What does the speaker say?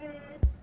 100.